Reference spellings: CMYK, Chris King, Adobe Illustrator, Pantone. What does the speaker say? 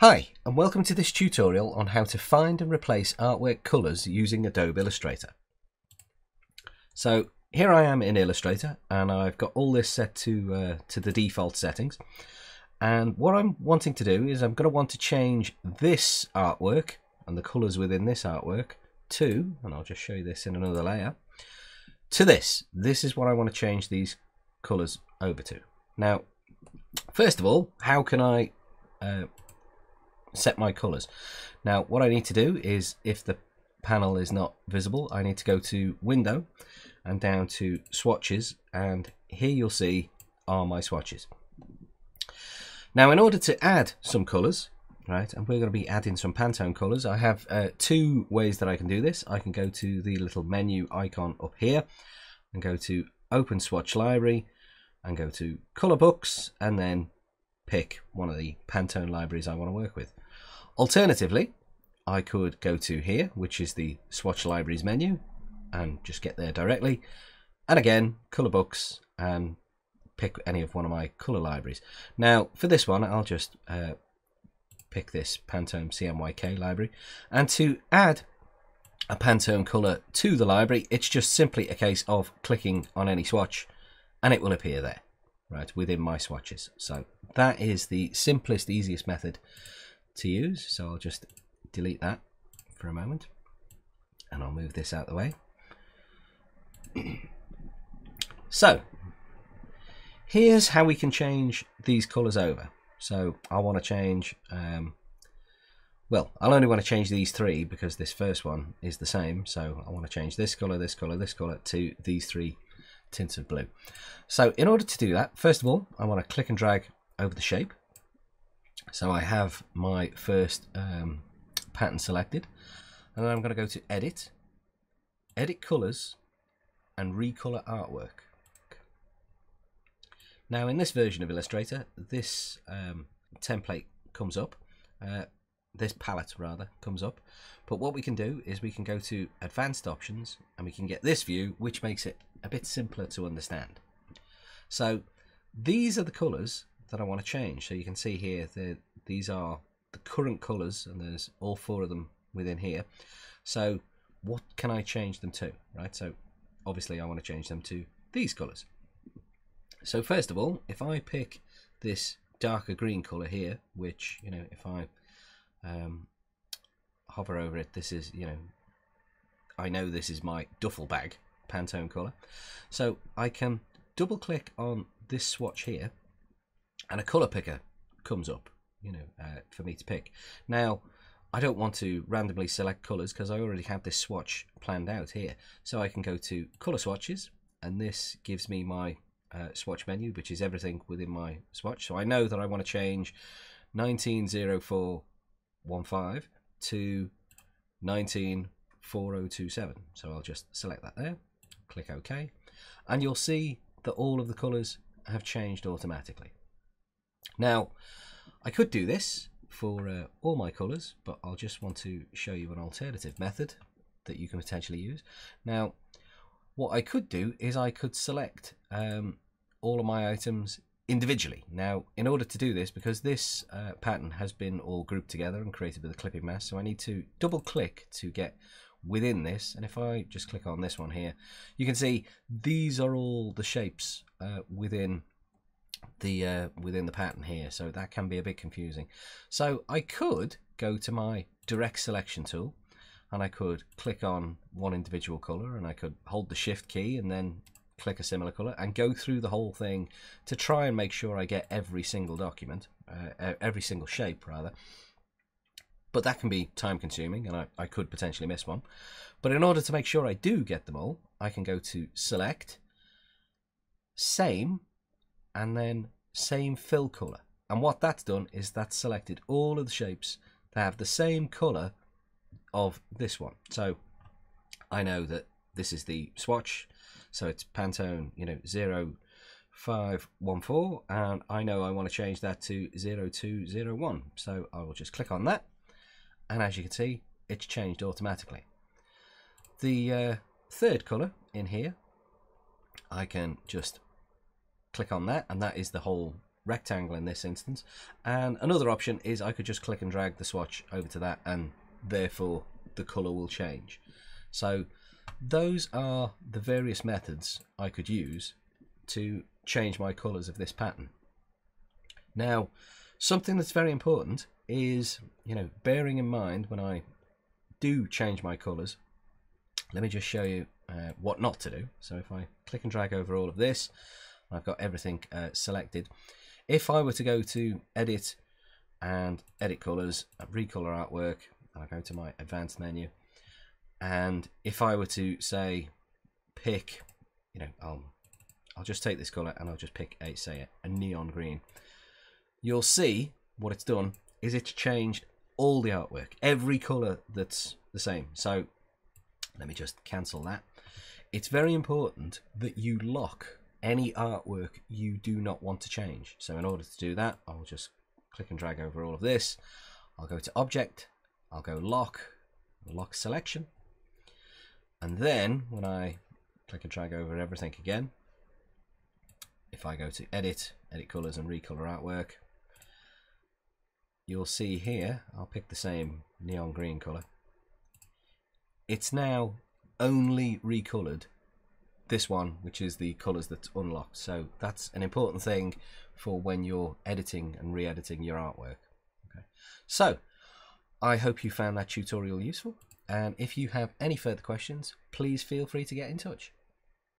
Hi, and welcome to this tutorial on how to find and replace artwork colours using Adobe Illustrator. So here I am in Illustrator, and I've got all this set to the default settings. And what I'm wanting to do is I'm going to want to change this artwork and the colours within this artwork to, and I'll just show you this in another layer, to this. This is what I want to change these colours over to. Now, first of all, how can I set my colors? Now what I need to do is, if the panel is not visible, I need to go to Window and down to Swatches, and here you'll see are my swatches. Now in order to add some colors, right, and we're going to be adding some Pantone colors, I have two ways that I can do this. I can go to the little menu icon up here and go to Open Swatch Library and go to Color Books and then pick one of the Pantone libraries I want to work with. Alternatively, I could go to here, which is the Swatch Libraries menu, and just get there directly. And again, Color Books, and pick any of one of my color libraries. Now, for this one, I'll just pick this Pantone CMYK library. And to add a Pantone color to the library, it's just simply a case of clicking on any swatch, and it will appear there, right, within my swatches. So that is the simplest, easiest method to use. So I'll just delete that for a moment, and I'll move this out of the way. So here's how we can change these colors over. So I want to change, well, I'll only want to change these three because this first one is the same. So I want to change this color, this color, this color to these three tints of blue. So in order to do that, first of all, I want to click and drag over the shape. So I have my first pattern selected, and then I'm going to go to Edit, Edit Colors, and Recolor Artwork. Now in this version of Illustrator, this template comes up, this palette rather comes up, but what we can do is we can go to Advanced Options and we can get this view, which makes it a bit simpler to understand. So these are the colors that I want to change. So you can see here that these are the current colors, and there's all four of them within here. So what can I change them to, right? So obviously I want to change them to these colors. So first of all, if I pick this darker green color here, which, you know, if I hover over it, this is, you know, I know this is my duffel bag Pantone color. So I can double click on this swatch here, and a color picker comes up, you know, for me to pick. Now I don't want to randomly select colors because I already have this swatch planned out here. So I can go to Color Swatches, and this gives me my swatch menu, which is everything within my swatch. So I know that I want to change 190415 to 194027. So I'll just select that there. Click OK, and you'll see that all of the colors have changed automatically. Now I could do this for all my colors, but I'll just want to show you an alternative method that you can potentially use. Now what I could do is I could select all of my items individually. Now in order to do this, because this pattern has been all grouped together and created with a clipping mask, so I need to double click to get within this. And if I just click on this one here, you can see these are all the shapes within the pattern here. So that can be a bit confusing. So I could go to my direct selection tool, and I could click on one individual color, and I could hold the Shift key and then click a similar color and go through the whole thing to try and make sure I get every single document, every single shape rather. But that can be time consuming, and I could potentially miss one. But in order to make sure I do get them all, I can go to Select, Same, and then Same Fill Color. And what that's done is that's selected all of the shapes that have the same color of this one. So I know that this is the swatch, so it's Pantone, you know, 0514, and I know I want to change that to 0201. So I will just click on that. And as you can see, it's changed automatically. The third color in here, I can just click on that, and that is the whole rectangle in this instance. And another option is I could just click and drag the swatch over to that, and therefore the color will change. So those are the various methods I could use to change my colors of this pattern. Now, something that's very important is, you know, bearing in mind when I do change my colors, let me just show you what not to do. So if I click and drag over all of this, I've got everything selected. If I were to go to edit and edit colors, recolor artwork, and I go to my advanced menu, and if I were to say pick, you know, I'll just take this color and I'll just pick a, say, a neon green. You'll see what it's done is it's changed all the artwork, every color that's the same. So let me just cancel that. It's very important that you lock any artwork you do not want to change. So in order to do that, I'll just click and drag over all of this. I'll go to Object, I'll go Lock Selection. And then when I click and drag over everything again, if I go to Edit, Edit Colors and Recolor Artwork, you'll see here, I'll pick the same neon green color. It's now only recolored this one, which is the colors that's unlocked. So that's an important thing for when you're editing and re-editing your artwork. Okay. So I hope you found that tutorial useful. And if you have any further questions, please feel free to get in touch.